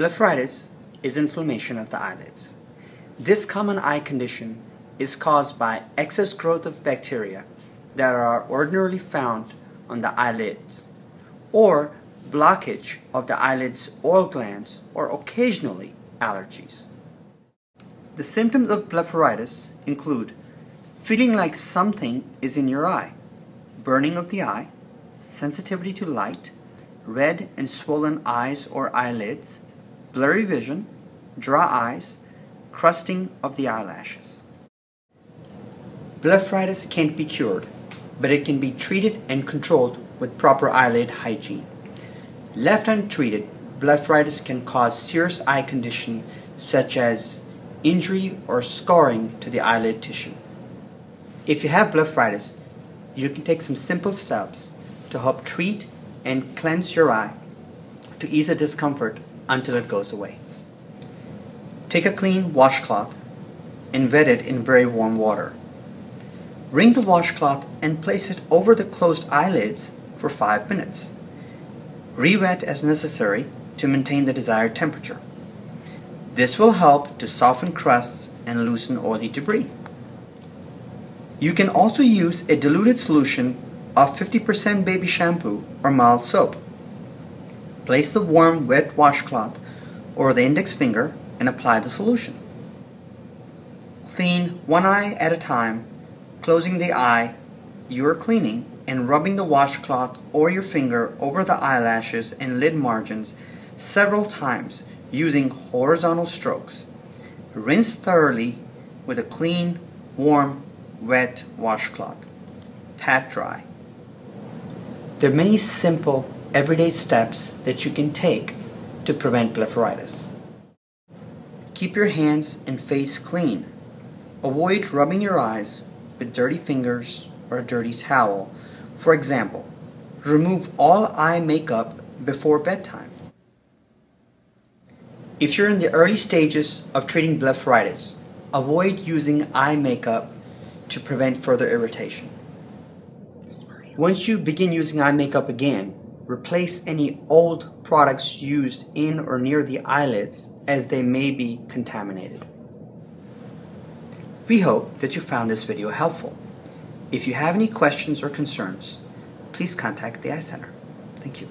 Blepharitis is inflammation of the eyelids. This common eye condition is caused by excess growth of bacteria that are ordinarily found on the eyelids, or blockage of the eyelid's oil glands, or occasionally allergies. The symptoms of blepharitis include feeling like something is in your eye, burning of the eye, sensitivity to light, red and swollen eyes or eyelids, blurry vision, dry eyes, crusting of the eyelashes. Blepharitis can't be cured, but it can be treated and controlled with proper eyelid hygiene. Left untreated, blepharitis can cause serious eye condition such as injury or scarring to the eyelid tissue. If you have blepharitis, you can take some simple steps to help treat and cleanse your eye to ease the discomfort until it goes away. Take a clean washcloth and wet it in very warm water. Wring the washcloth and place it over the closed eyelids for 5 minutes. Re-wet as necessary to maintain the desired temperature. This will help to soften crusts and loosen oily debris. You can also use a diluted solution of 50% baby shampoo or mild soap. Place the warm, wet washcloth over the index finger and apply the solution. Clean one eye at a time, closing the eye you are cleaning and rubbing the washcloth or your finger over the eyelashes and lid margins several times using horizontal strokes. Rinse thoroughly with a clean, warm, wet washcloth. Pat dry. There are many simple, everyday steps that you can take to prevent blepharitis. Keep your hands and face clean. Avoid rubbing your eyes with dirty fingers or a dirty towel. For example, remove all eye makeup before bedtime. If you're in the early stages of treating blepharitis, avoid using eye makeup to prevent further irritation. Once you begin using eye makeup again, replace any old products used in or near the eyelids, as they may be contaminated. We hope that you found this video helpful. If you have any questions or concerns, please contact the Eye Center. Thank you.